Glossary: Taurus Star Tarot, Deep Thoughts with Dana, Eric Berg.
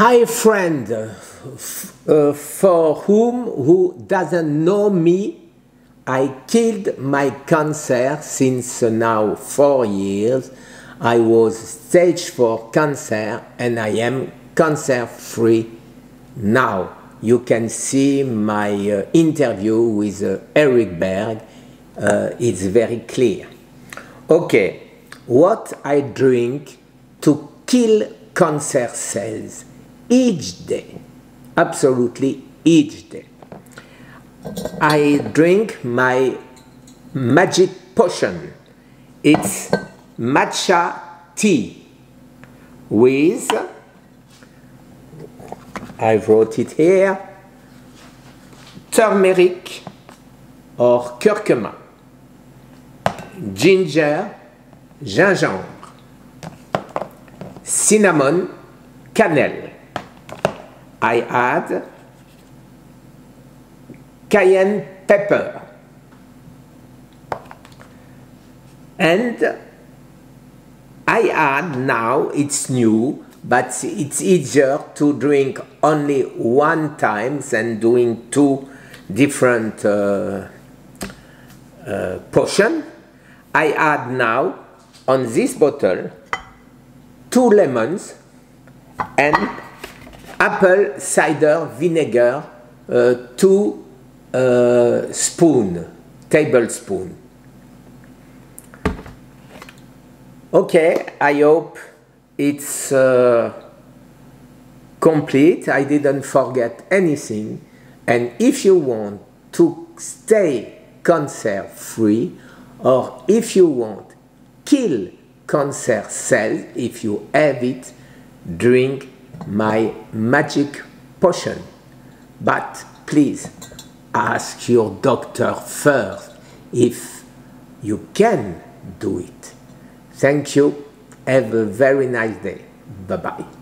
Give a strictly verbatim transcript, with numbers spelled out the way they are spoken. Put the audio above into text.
Hi friend, uh, for whom who doesn't know me, I killed my cancer since now four years. I was stage four cancer and I am cancer free now. You can see my uh, interview with uh, Eric Berg. Uh, it's very clear. Okay, what I drink to kill cancer cells each day, absolutely each day. I drink my magic potion. It's matcha tea with, I wrote it here, turmeric or curcuma, ginger, gingembre, cinnamon, cannelle. I add cayenne pepper and I add, now it's new, but it's easier to drink only one time than doing two different uh, uh, potions. I add now on this bottle two lemons and apple cider vinegar, uh, two uh, spoon, tablespoon. Okay, I hope it's uh, complete. I didn't forget anything. And if you want to stay cancer free, or if you want kill cancer cells, if you have it, drink my magic potion. But please ask your doctor first if you can do it. Thank you. Have a very nice day. Bye-bye.